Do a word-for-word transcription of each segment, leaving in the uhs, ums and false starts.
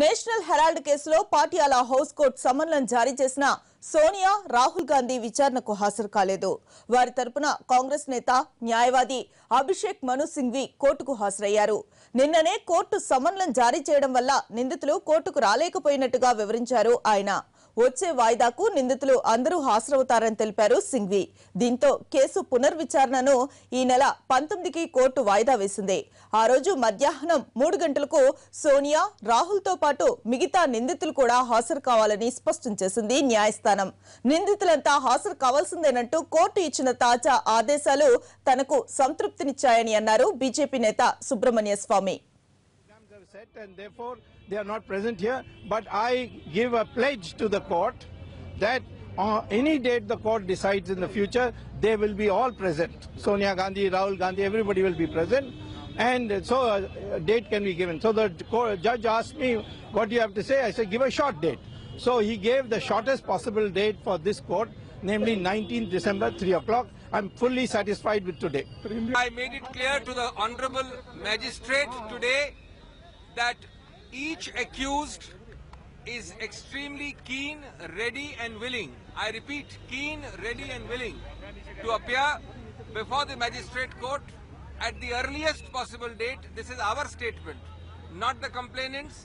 National Herald కేసులో Patiala house court సమన్లను జారీ చేసిన సోనియా, రాహుల్ గాంధీ విచారణకు హాజరు కాలేదు. వారి తరపున కాంగ్రెస్ నేత న్యాయవాది అభిషేక్ మను సింఘ్వి కోర్టుకు హాజరయ్యారు. నిన్ననే కోర్టు సమన్లను జారీ చేయడం వల్ల నిందితులు కోర్టుకు రాలేకపోయినట్టుగా వివరించారు ఆయన. వచ్చే వాయిదాకు నిందితులు అందరూ హాజరవుతారని తెలిపారు సింఘ్వి. దీంతో కేసు పునర్విచారణను ఈ నెల పంతొమ్మిదికి కోర్టు వాయిదా వేసింది. ఆ రోజు మధ్యాహ్నం మూడు గంటలకు సోనియా, రాహుల్తో పాటు మిగతా నిందితులు కూడా హాజరు కావాలని స్పష్టం చేసింది న్యాయస్థానం. నిందితులంతా హాజరు కావాల్సిందేనంటూ కోర్టు ఇచ్చిన తాజా ఆదేశాలు తనకు సంతృప్తినిచ్చాయని అన్నారు బీజేపీ నేత సుబ్రహ్మణ్య స్వామి. Set and therefore they are not present here, but I give a pledge to the court that on any date the court decides in the future they will be all present. Sonia Gandhi, Rahul Gandhi, everybody will be present, and so a date can be given. So the judge asked me, what do you have to say? I said, give a short date. So he gave the shortest possible date for this court, namely nineteenth December, three o'clock. I'm fully satisfied with today. I made it clear to the honorable magistrate today that each accused is extremely keen, ready and willing. I repeat, keen, ready and willing to appear before the magistrate court at the earliest possible date. This is our statement, not the complainants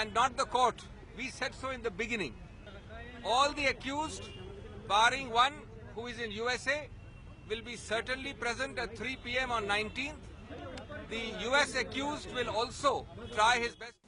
and not the court. We said so in the beginning. All the accused, barring one who is in U S A, will be certainly present at three p m on nineteenth. The U S accused will also try his best.